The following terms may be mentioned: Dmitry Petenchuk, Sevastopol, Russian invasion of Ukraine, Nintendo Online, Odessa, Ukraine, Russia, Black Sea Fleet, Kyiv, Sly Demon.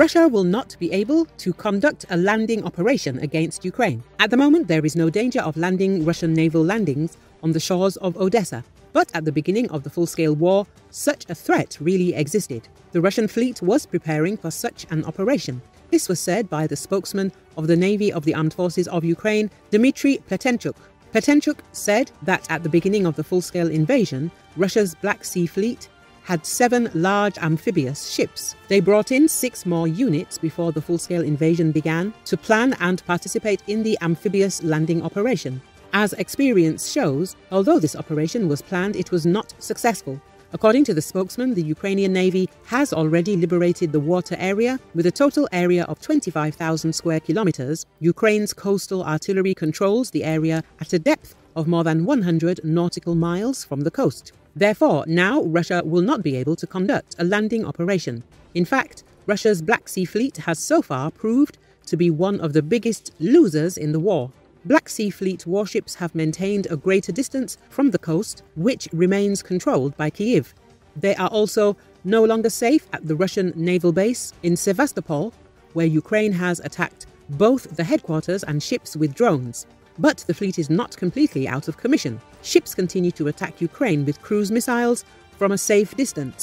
Russia will not be able to conduct a landing operation against Ukraine. At the moment, there is no danger of landing Russian naval landings on the shores of Odessa. But at the beginning of the full-scale war, such a threat really existed. The Russian fleet was preparing for such an operation. This was said by the spokesman of the Navy of the Armed Forces of Ukraine, Dmitry Petenchuk. Petenchuk said that at the beginning of the full-scale invasion, Russia's Black Sea Fleet had 7 large amphibious ships. They brought in 6 more units before the full-scale invasion began to plan and participate in the amphibious landing operation. As experience shows, although this operation was planned, it was not successful. According to the spokesman, the Ukrainian Navy has already liberated the water area with a total area of 25,000 square kilometers. Ukraine's coastal artillery controls the area at a depth of more than 100 nautical miles from the coast. Therefore, now Russia will not be able to conduct a landing operation. In fact, Russia's Black Sea Fleet has so far proved to be one of the biggest losers in the war. Black Sea Fleet warships have maintained a greater distance from the coast, which remains controlled by Kyiv. They are also no longer safe at the Russian naval base in Sevastopol, where Ukraine has attacked both the headquarters and ships with drones. But the fleet is not completely out of commission. Ships continue to attack Ukraine with cruise missiles from a safe distance.